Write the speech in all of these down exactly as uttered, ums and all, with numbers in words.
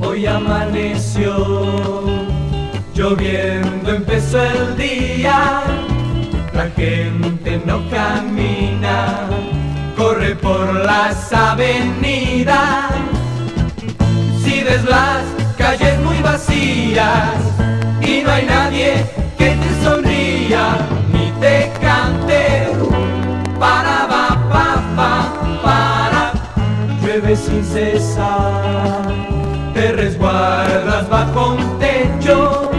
Hoy amaneció, lloviendo empezó el día. La gente no camina, corre por las avenidas. Si ves las calles muy vacías y no hay nadie que te sonría ni te cante, para, pa, pa, pa, para. Llueve sin cesar, te resguardas bajo un techo.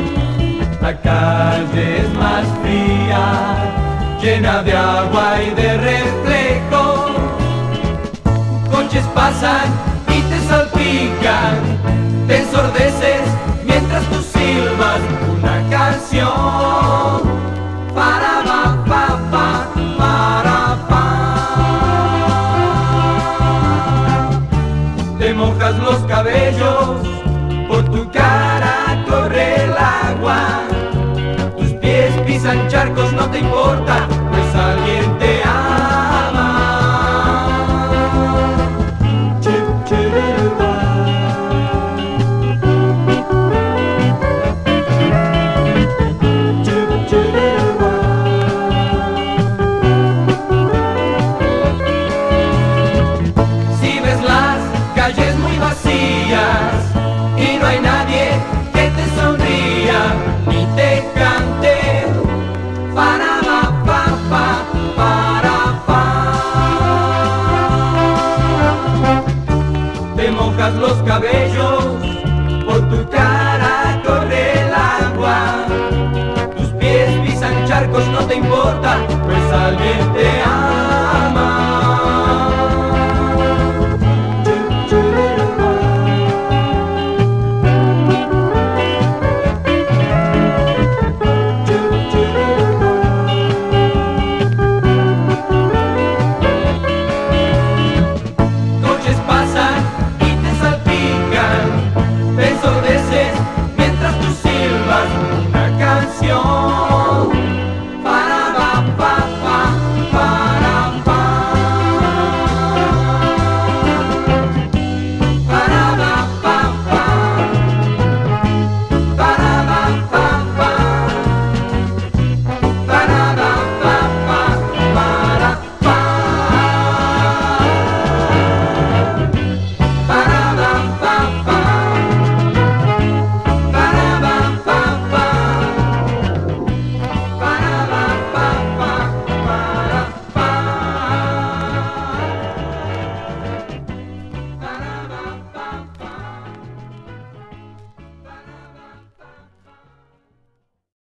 La calle es más fría, llena de agua y de reflejo. Coches pasan y te salpican, te ensordeces mientras tú silbas una canción. Para, pa, pa, pa, para, pa. Te mojas los cabellos, por tu cara corre el agua. Tus pies pisan charcos, no te importa, pues alguien te ama. Si ves las calles muy vacías y no hay nadie que te sonría ni te cante, para, pa, pa, pa, para, pa. Te mojas los cabellos, por tu cara corre el agua. Tus pies pisan charcos, no te importa, pues alguien te ama.